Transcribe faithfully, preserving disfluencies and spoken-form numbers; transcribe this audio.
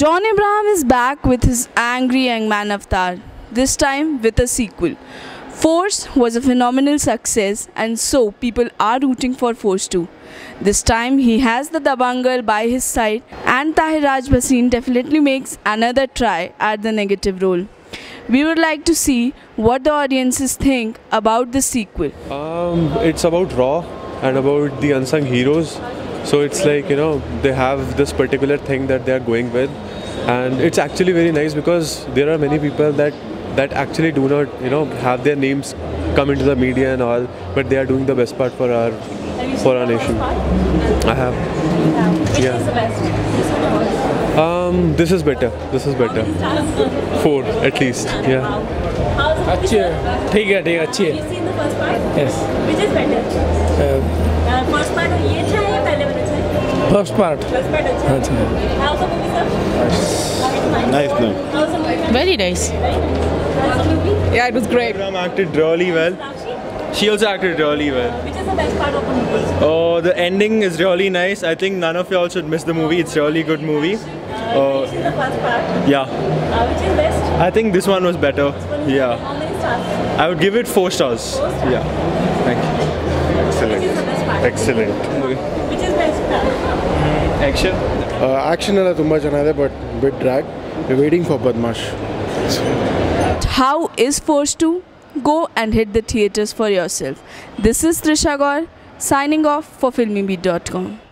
John Abraham is back with his angry young man avatar, this time with a sequel. Force was a phenomenal success and so people are rooting for Force two. This time he has the Dabang girl by his side and Tahir Raj Bhasin definitely makes another try at the negative role. We would like to see what the audiences think about the sequel. Um, it's about RAW and about the unsung heroes. So it's like, you know, they have this particular thing that they are going with, and it's actually very nice because there are many people that that actually do not, you know, have their names come into the media and all, but they are doing the best part for our for our nation. I have. Yeah. Which is the best? Um, this is better. This is better. Four at least. Yeah. अच्छी है. ठीक है, ठीक है, अच्छी है. You've seen the first part? Yes. Which is better? First part ये था या पहले वाला था? First part. First part अच्छा. अच्छा. How's the movie, sir? Nice, nice. How's the movie? Very nice. How's the movie? Yeah, it was great. Abraham acted really well. She also acted really well. Which is the best part of the movie? Oh, the ending is really nice. I think none of y'all should miss the movie. It's a really good movie. Uh, which is the first part? Yeah. Uh, which is best? I think this one was better. This one was yeah. Better. How many stars? I would give it four stars. Four stars. Yeah. Thank you. Excellent. Excellent. Which is best part? Action? Uh, action is a but bit drag. We're waiting for Badmash. How is Force two? Go and hit the theatres for yourself. This is Trisha Gaur signing off for Filmi Beat dot com.